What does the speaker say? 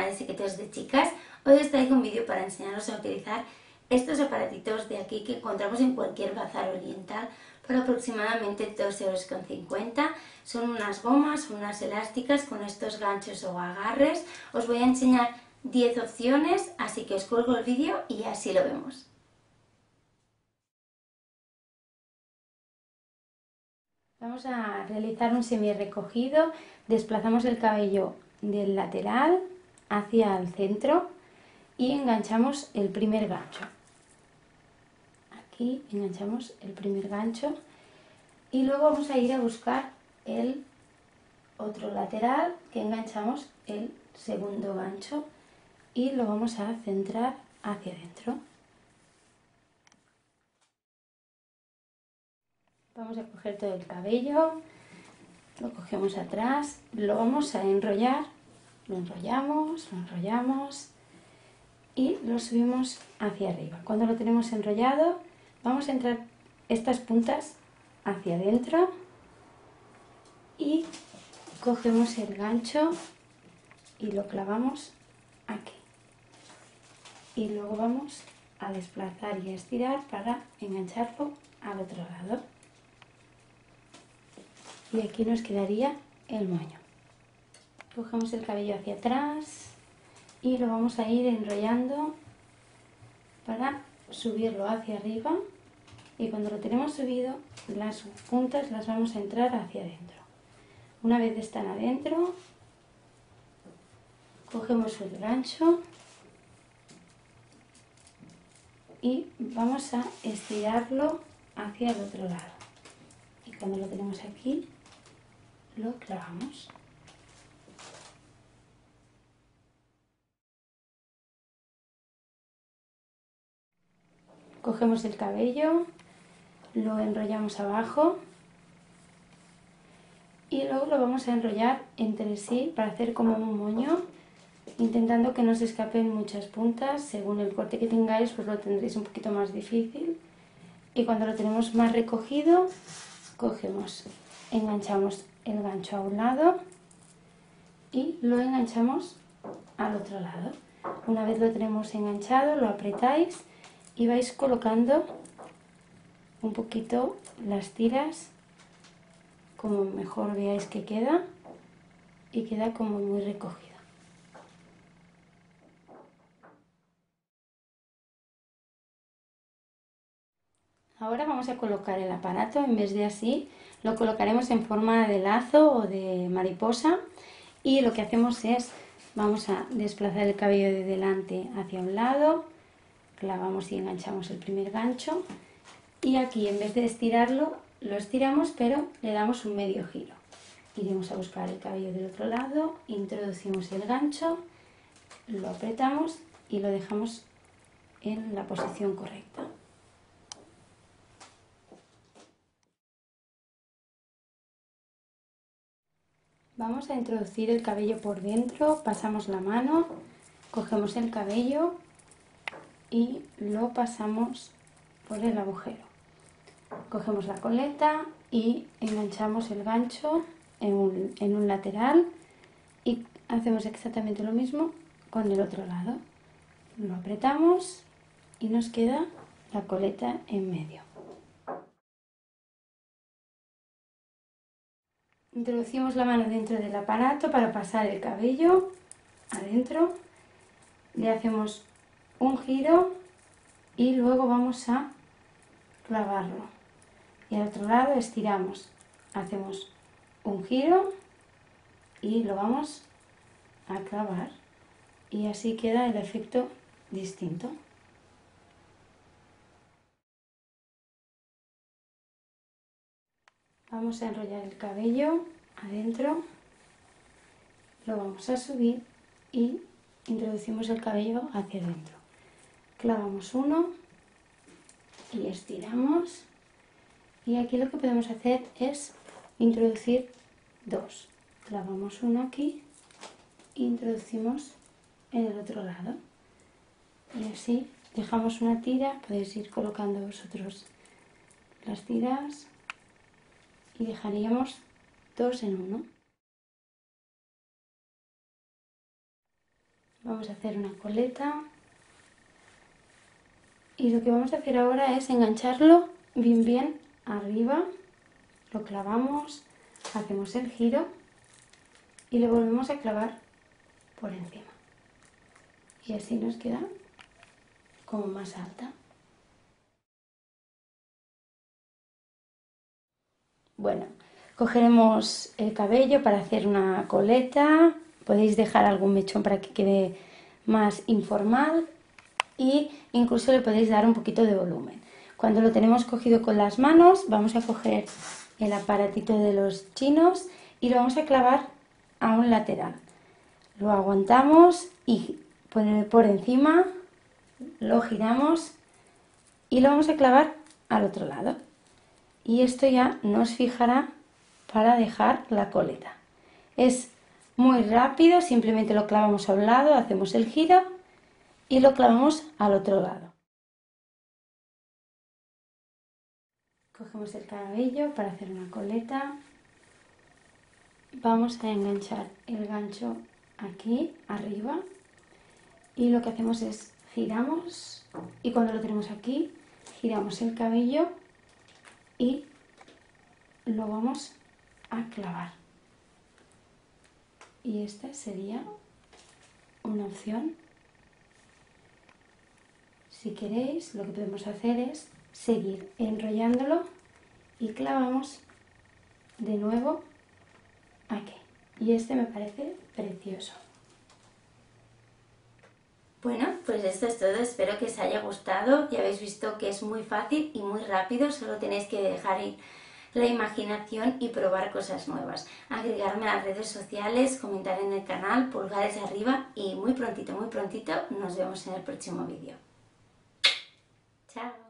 regalar de secretos de chicas, hoy os traigo un vídeo para enseñaros a utilizar estos aparatitos de aquí que encontramos en cualquier bazar oriental por aproximadamente 2,50 €. Son unas gomas, unas elásticas con estos ganchos o agarres. Os voy a enseñar 10 opciones, así que os cuelgo el vídeo y así lo vemos. Vamos a realizar un semi recogido, desplazamos el cabello del lateral hacia el centro y enganchamos el primer gancho. Aquí enganchamos el primer gancho y luego vamos a ir a buscar el otro lateral que enganchamos el segundo gancho y lo vamos a centrar hacia adentro. Vamos a coger todo el cabello, lo cogemos atrás, lo vamos a enrollar, lo enrollamos y lo subimos hacia arriba. Cuando lo tenemos enrollado, vamos a entrar estas puntas hacia adentro y cogemos el gancho y lo clavamos aquí. Y luego vamos a desplazar y a estirar para engancharlo al otro lado. Y aquí nos quedaría el moño. Cogemos el cabello hacia atrás y lo vamos a ir enrollando para subirlo hacia arriba, y cuando lo tenemos subido, las puntas las vamos a entrar hacia adentro. Una vez están adentro, cogemos el gancho y vamos a estirarlo hacia el otro lado. Y cuando lo tenemos aquí, lo clavamos. Cogemos el cabello, lo enrollamos abajo y luego lo vamos a enrollar entre sí para hacer como un moño, intentando que no se escapen muchas puntas. Según el corte que tengáis, pues lo tendréis un poquito más difícil. Y cuando lo tenemos más recogido, cogemos, enganchamos el gancho a un lado y lo enganchamos al otro lado. Una vez lo tenemos enganchado, lo apretáis y vais colocando un poquito las tiras como mejor veáis que queda, y queda como muy recogido. Ahora vamos a colocar el aparato, en vez de así, lo colocaremos en forma de lazo o de mariposa, y lo que hacemos es, vamos a desplazar el cabello de delante hacia un lado, clavamos y enganchamos el primer gancho, y aquí en vez de estirarlo, lo estiramos pero le damos un medio giro. Iremos a buscar el cabello del otro lado, introducimos el gancho, lo apretamos y lo dejamos en la posición correcta. Vamos a introducir el cabello por dentro, pasamos la mano, cogemos el cabello y lo pasamos por el agujero. Cogemos la coleta y enganchamos el gancho en un lateral y hacemos exactamente lo mismo con el otro lado. Lo apretamos y nos queda la coleta en medio. Introducimos la mano dentro del aparato para pasar el cabello adentro, le hacemos un giro y luego vamos a clavarlo. Y al otro lado estiramos, hacemos un giro y lo vamos a clavar, y así queda el efecto distinto. Vamos a enrollar el cabello adentro, lo vamos a subir y introducimos el cabello hacia adentro. Clavamos uno y estiramos, y aquí lo que podemos hacer es introducir dos. Clavamos uno aquí e introducimos en el otro lado. Y así dejamos una tira, podéis ir colocando vosotros las tiras. Y dejaríamos dos en uno. Vamos a hacer una coleta. Y lo que vamos a hacer ahora es engancharlo bien bien arriba. Lo clavamos, hacemos el giro y lo volvemos a clavar por encima. Y así nos queda como más alta. Bueno, cogeremos el cabello para hacer una coleta. Podéis dejar algún mechón para que quede más informal. Y incluso le podéis dar un poquito de volumen. Cuando lo tenemos cogido con las manos, vamos a coger el aparatito de los chinos y lo vamos a clavar a un lateral. Lo aguantamos y por encima lo giramos y lo vamos a clavar al otro lado. Y esto ya nos fijará para dejar la coleta. Es muy rápido, simplemente lo clavamos a un lado, hacemos el giro y lo clavamos al otro lado. Cogemos el cabello para hacer una coleta. Vamos a enganchar el gancho aquí arriba y lo que hacemos es giramos y cuando lo tenemos aquí giramos el cabello y lo vamos a clavar. Y esta sería una opción. Si queréis, lo que podemos hacer es seguir enrollándolo y clavamos de nuevo aquí. Y este me parece precioso. Bueno, pues esto es todo. Espero que os haya gustado. Ya habéis visto que es muy fácil y muy rápido. Solo tenéis que dejar ir la imaginación y probar cosas nuevas. Agregarme a las redes sociales, comentar en el canal, pulgares arriba y muy prontito nos vemos en el próximo vídeo. ¡Chao!